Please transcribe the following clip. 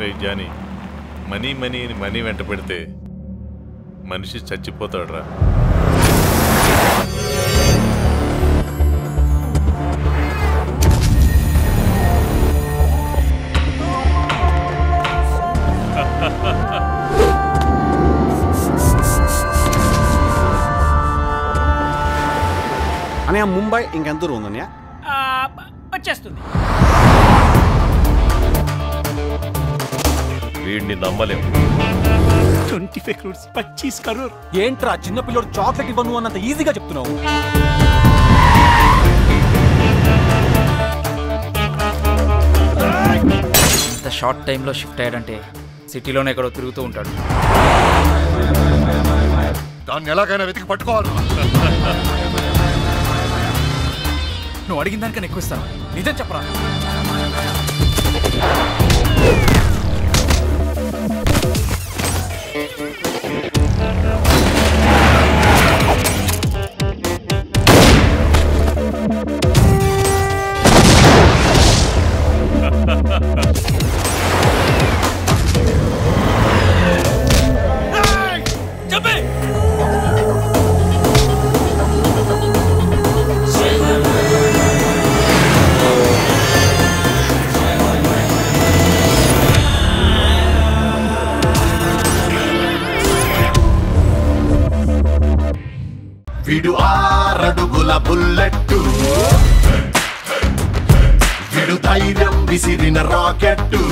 Right Johnny, money money అని money వెంట పెడితే మనిషి చచ్చిపోతాడు రా. అనే ముంబై ఇంకెంత దూరం ఉందన్నయ్య? వచ్చేస్తుంది. వీడిని నమ్మలేము. 25 crores 25 crore. ఏంట్రా చిన్నపిల్లడు చాక్లెట్ ఇవ్వను అన్నంత ఈజీగా చెప్తున్నావు? ఇంత షార్ట్ టైంలో షిఫ్ట్ అయ్యాడంటే సిటీలోనే ఎక్కడో తిరుగుతూ ఉంటాడు. దాన్ని ఎలాగైనా వెతికి పట్టుకోవాలి. నువ్వు అడిగిన దానికన్నా ఎక్కువ ఇస్తాను, నిజం చెప్పరా? వీడు ఆరడుగుల బుల్లెట్టు, వీడు ధైర్యం విసిరిన రాకెట్టు.